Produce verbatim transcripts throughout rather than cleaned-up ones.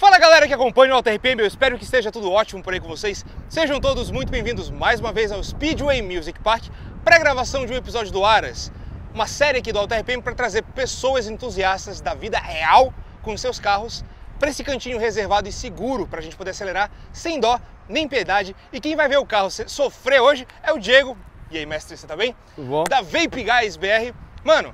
Fala galera que acompanha o Alta R P M, eu espero que esteja tudo ótimo por aí com vocês. Sejam todos muito bem-vindos mais uma vez ao Speedway Music Park para a gravação de um episódio do Aras, uma série aqui do Alta R P M para trazer pessoas entusiastas da vida real com seus carros para esse cantinho reservado e seguro para a gente poder acelerar sem dó nem piedade. E quem vai ver o carro sofrer hoje é o Diego. E aí, mestre, você tá bem? Tudo bom? Da Vape Guys B R. Mano,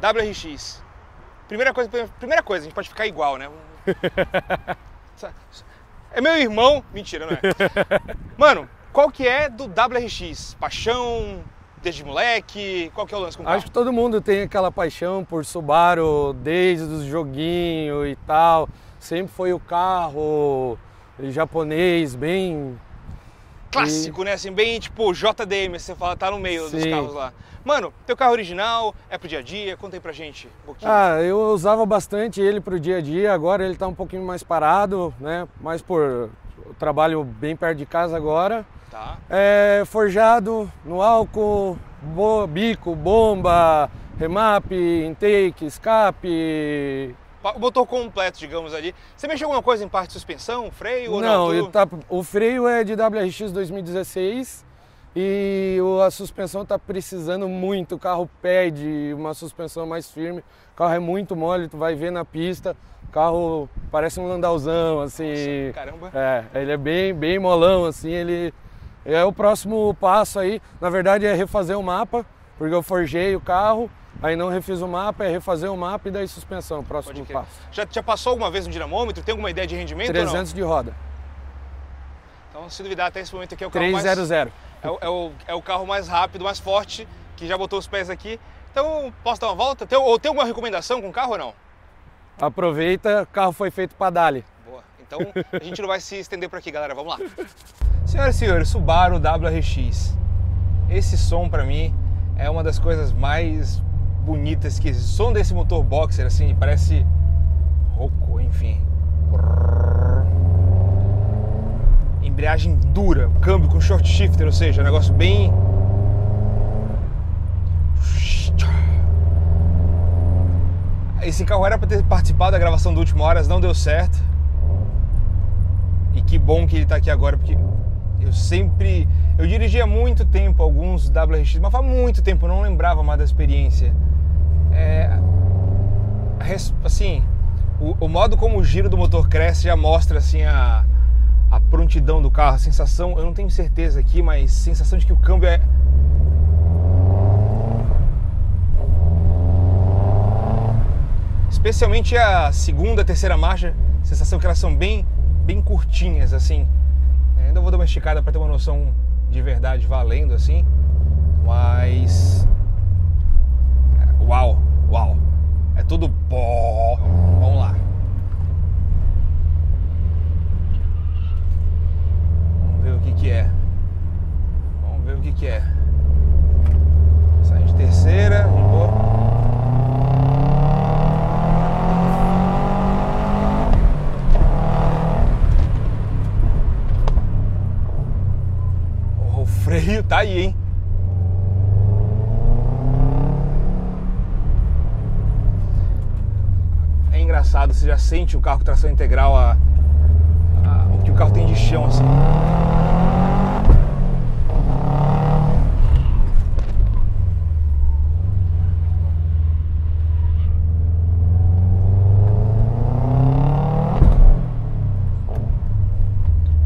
W R X. Primeira coisa, primeira coisa, a gente pode ficar igual, né? É meu irmão. Mentira, não é? Mano, qual que é do W R X? Paixão desde moleque? Qual que é o lance com o carro? Acho que todo mundo tem aquela paixão por Subaru desde os joguinhos e tal. Sempre foi o carro japonês, bem... clássico, e... né? Assim, bem tipo J D M, você fala, tá no meio. Sim. Dos carros lá. Mano, teu carro original é pro dia a dia? Conta aí pra gente um pouquinho. Ah, eu usava bastante ele pro dia a dia, agora ele tá um pouquinho mais parado, né? Mas por... eu trabalho bem perto de casa agora. Tá. É forjado no álcool, bo... bico, bomba, remap, intake, escape... O motor completo, digamos ali. Você mexeu alguma coisa em parte de suspensão, freio? Ou não, não? Tu... tá... o freio é de W R X dois mil e dezesseis e a suspensão tá precisando muito. O carro pede uma suspensão mais firme. O carro é muito mole, tu vai ver na pista. O carro parece um landauzão, assim. Nossa, caramba. É, ele é bem, bem molão, assim. Ele é o próximo passo aí. Na verdade é refazer o mapa, porque eu forjei o carro. Aí não refiz o mapa, é refazer o mapa e daí suspensão, próximo passo. Já, já passou alguma vez no dinamômetro? Tem alguma ideia de rendimento? trezentos de roda. Então, se duvidar, até esse momento aqui é o carro trezentos. mais... É o, é, o, é o carro mais rápido, mais forte, que já botou os pés aqui. Então, posso dar uma volta? Tem, ou tem alguma recomendação com o carro ou não? Aproveita, o carro foi feito para dali. Boa. Então, a gente não vai se estender por aqui, galera. Vamos lá. Senhoras e senhores, Subaru W R X. Esse som, para mim, é uma das coisas mais... bonitas que existe. O som desse motor boxer assim parece rouco, enfim. Embreagem dura, câmbio com short shifter, ou seja, um negócio bem... Esse carro era para ter participado da gravação do último Horas, não deu certo. E que bom que ele tá aqui agora, porque eu sempre... eu dirigia há muito tempo alguns W R X, mas faz muito tempo, eu não lembrava mais da experiência. É, assim, o, o modo como o giro do motor cresce já mostra assim, a, a prontidão do carro, a sensação, eu não tenho certeza aqui, mas sensação de que o câmbio é... especialmente a segunda, terceira marcha, a sensação que elas são bem, bem curtinhas, assim. É, ainda vou dar uma esticada para ter uma noção... de verdade valendo assim, mas uau, uau, é tudo bom. Vamos lá, vamos ver o que que é, vamos ver o que que é, sair de terceira, de boa. Freio tá aí, hein? É engraçado, você já sente o carro com tração integral, a, a, o que o carro tem de chão, assim.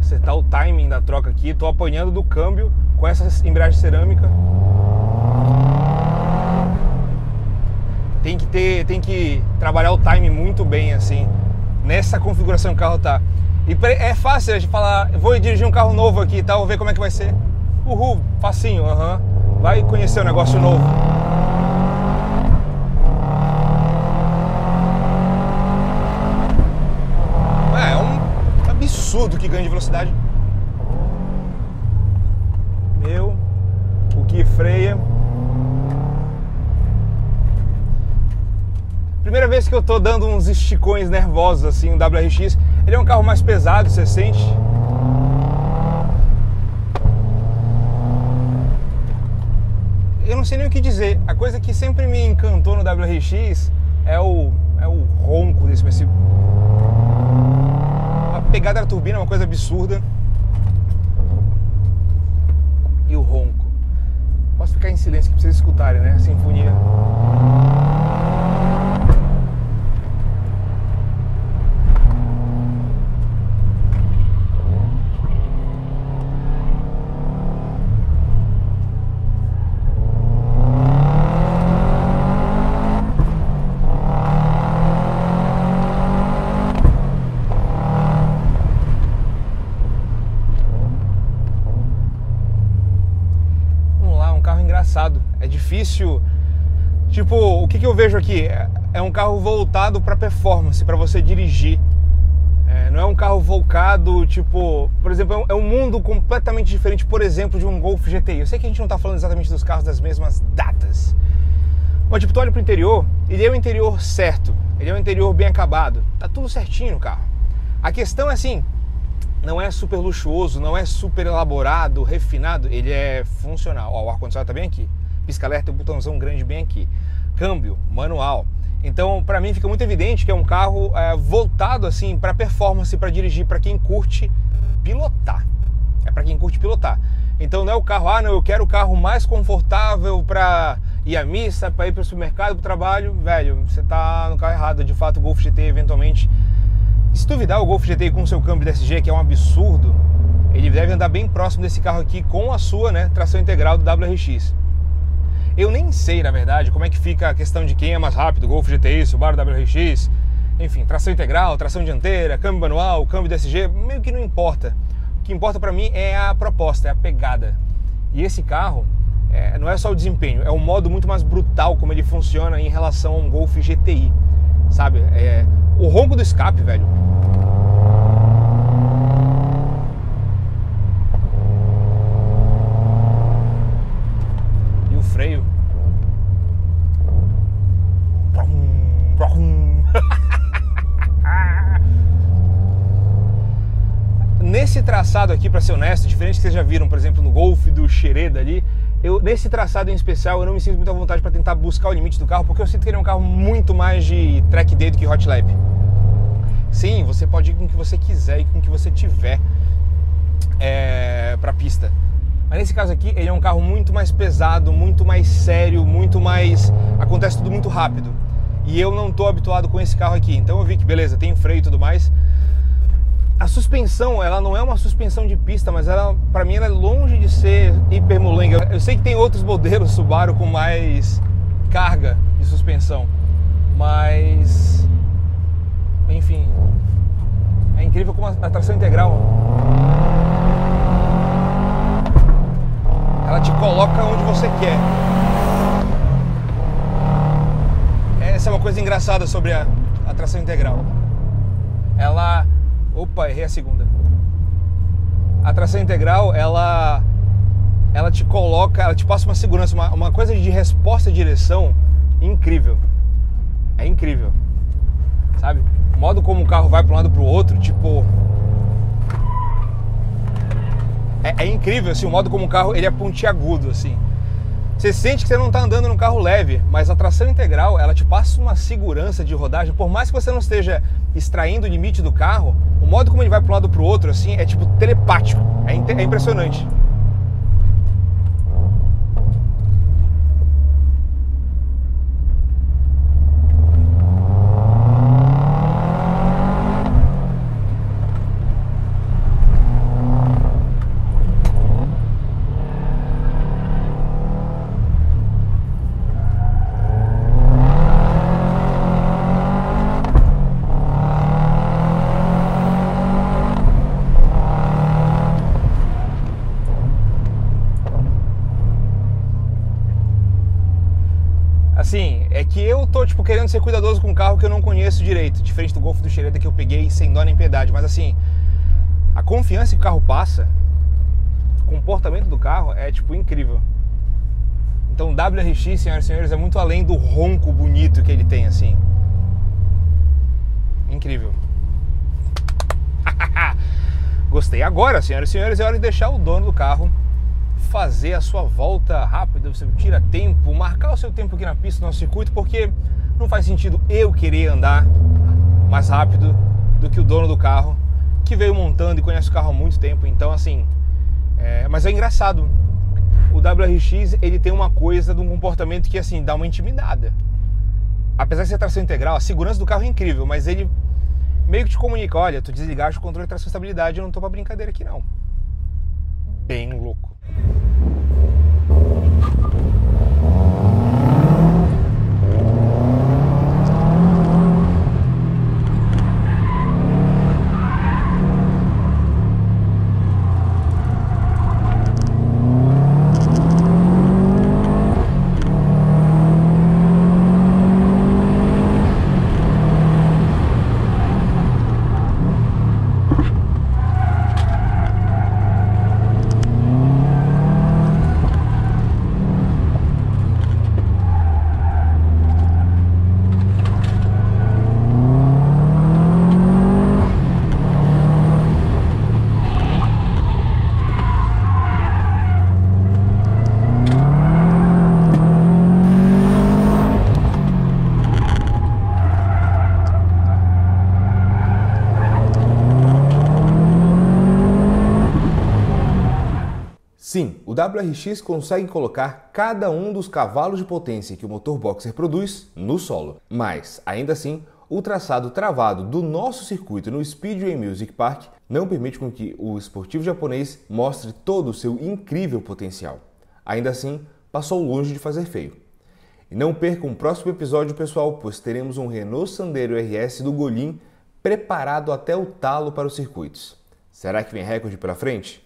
Acertar o timing da troca aqui, tô apanhando do câmbio com essa embreagem cerâmica. Tem que ter, tem que trabalhar o time muito bem assim, nessa configuração que o carro tá. E é fácil a gente falar, vou dirigir um carro novo aqui e tal, vou ver como é que vai ser. Uhul, facinho, aham. Uhum. Vai conhecer um negócio novo. É, é um absurdo que ganha de velocidade. Que freia. Primeira vez que eu tô dando uns esticões nervosos assim, o W R X. Ele é um carro mais pesado, você sente. Eu não sei nem o que dizer. A coisa que sempre me encantou no W R X é o, é o ronco desse... pegada da turbina é uma coisa absurda. E o ronco. Posso ficar em silêncio que pra vocês escutarem, né? A sinfonia. Difícil, tipo, o que, que eu vejo aqui? É um carro voltado para performance, para você dirigir. É, não é um carro voltado, tipo, por exemplo, é um mundo completamente diferente, por exemplo, de um Golf G T I. Eu sei que a gente não tá falando exatamente dos carros das mesmas datas, mas tipo, tu olha pro interior, ele é o interior certo, ele é um interior bem acabado, tá tudo certinho no carro. A questão é assim, não é super luxuoso, não é super elaborado, refinado, ele é funcional. Ó, o ar-condicionado tá bem aqui. Pisca alerta, um botãozão grande bem aqui. Câmbio manual. Então, para mim fica muito evidente que é um carro é, voltado assim para performance, para dirigir, para quem curte pilotar. É para quem curte pilotar. Então não é o carro, ah, não, eu quero o carro mais confortável para ir à missa, para ir para o supermercado, para o trabalho, velho. Você tá no carro errado. De fato, o Golf G T I eventualmente, se duvidar, o Golf G T I com seu câmbio D S G, que é um absurdo, ele deve andar bem próximo desse carro aqui com a sua, né, tração integral do W R X. Eu nem sei, na verdade, como é que fica a questão de quem é mais rápido, Golf G T I, Subaru, W R X, enfim, tração integral, tração dianteira, câmbio manual, câmbio D S G, meio que não importa. O que importa pra mim é a proposta, é a pegada. E esse carro é, não é só o desempenho, é um modo muito mais brutal como ele funciona em relação a um Golf G T I, sabe? É, o ronco do escape, velho. Freio. Nesse traçado aqui, para ser honesto, diferente que vocês já viram, por exemplo, no Golf do Xereta ali, eu, nesse traçado em especial eu não me sinto muito à vontade para tentar buscar o limite do carro, porque eu sinto que ele é um carro muito mais de track day do que hot lap. Sim, você pode ir com o que você quiser e com o que você tiver é, para pista. Mas nesse caso aqui, ele é um carro muito mais pesado, muito mais sério, muito mais... acontece tudo muito rápido. E eu não estou habituado com esse carro aqui. Então eu vi que, beleza, tem freio e tudo mais. A suspensão, ela não é uma suspensão de pista, mas ela, pra mim, ela é longe de ser hiper molenga. Eu sei que tem outros modelos Subaru com mais carga de suspensão, mas... enfim, é incrível como a tração integral... ela te coloca onde você quer. Essa é uma coisa engraçada sobre a, a tração integral. Ela... Opa, errei a segunda. A tração integral, ela... ela te coloca, ela te passa uma segurança, uma, uma coisa de resposta e direção incrível. É incrível. Sabe? O modo como o carro vai para um lado para o outro, tipo... É, é incrível, assim, o modo como o carro ele é pontiagudo, assim. Você sente que você não está andando num carro leve, mas a tração integral, ela te passa uma segurança de rodagem. Por mais que você não esteja extraindo o limite do carro, o modo como ele vai para um lado para o outro, assim, é tipo telepático. É, é impressionante. Assim, é que eu tô, tipo, querendo ser cuidadoso com um carro que eu não conheço direito, diferente do Golf do Xereta que eu peguei sem dó nem piedade. Mas, assim, a confiança que o carro passa, o comportamento do carro é, tipo, incrível. Então, o W R X, senhoras e senhores, é muito além do ronco bonito que ele tem, assim. Incrível. Gostei. Agora, senhoras e senhores, é hora de deixar o dono do carro fazer a sua volta rápida, você tira tempo, marcar o seu tempo aqui na pista do nosso circuito, porque não faz sentido eu querer andar mais rápido do que o dono do carro, que veio montando e conhece o carro há muito tempo. Então assim, é... mas é engraçado, o W R X ele tem uma coisa de um comportamento que assim, dá uma intimidada. Apesar de ser tração integral, a segurança do carro é incrível, mas ele meio que te comunica: olha, tu desligaste o controle de tração e estabilidade, eu não tô pra brincadeira aqui não. Bem louco. Sim, o W R X consegue colocar cada um dos cavalos de potência que o motor boxer produz no solo. Mas, ainda assim, o traçado travado do nosso circuito no Speedway Music Park não permite com que o esportivo japonês mostre todo o seu incrível potencial. Ainda assim, passou longe de fazer feio. E não percam o próximo episódio, pessoal, pois teremos um Renault Sandero R S do Golim preparado até o talo para os circuitos. Será que vem recorde pela frente?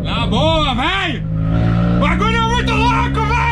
Na boa, velho! O bagulho é muito louco, velho!